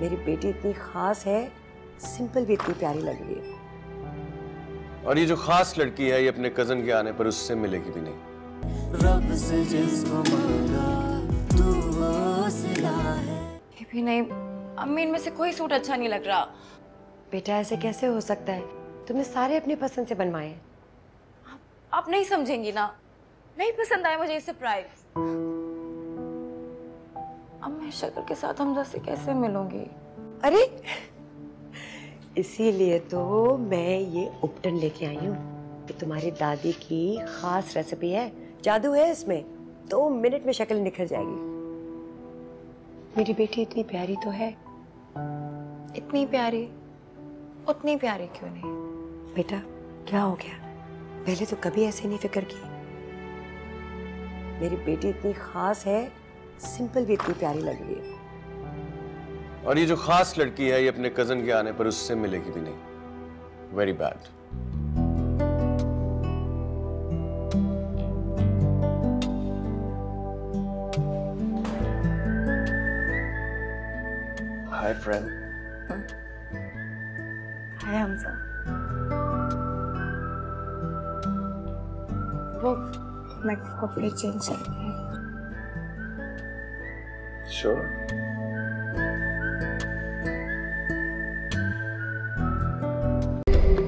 मेरी बेटी इतनी खास है, सिंपल भी इतनी प्यारी लग रही है। और ये जो खास लड़की है ये अपने कजन के आने पर उससे मिलेगी भी नहीं। रब से जिसको मांगा तू वासला है। ये भी नहीं, अम्मी इनमें से कोई सूट अच्छा नहीं लग रहा। बेटा ऐसे कैसे हो सकता है, तुमने सारे अपनी पसंद से बनवाए। आप नहीं समझेंगी ना, नहीं पसंद आया मुझे ये सरप्राइज। अब मैं शक्ल के साथ हमजा से कैसे मिलूंगी? अरे इसीलिए तो मैं ये उपटन लेके आई हूँ कि तुम्हारी दादी की खास रेसिपी है, जादू है इसमें, 2 मिनट में शक्ल निखर जाएगी। मेरी बेटी इतनी प्यारी तो है। इतनी प्यारी, उतनी प्यारी क्यों नहीं? बेटा क्या हो गया, पहले तो कभी ऐसे नहीं फिक्र की। मेरी बेटी इतनी खास है, सिंपल भी इतनी प्यारी लग रही है। और ये जो खास लड़की है ये अपने कजन के आने पर उससे मिलेगी भी नहीं। Very bad. Hi friend. Hi Hamza. वो मैं कपड़े चेंज करती हूँ। Sure.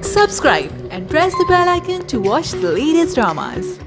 Subscribe and press the bell icon to watch the latest dramas.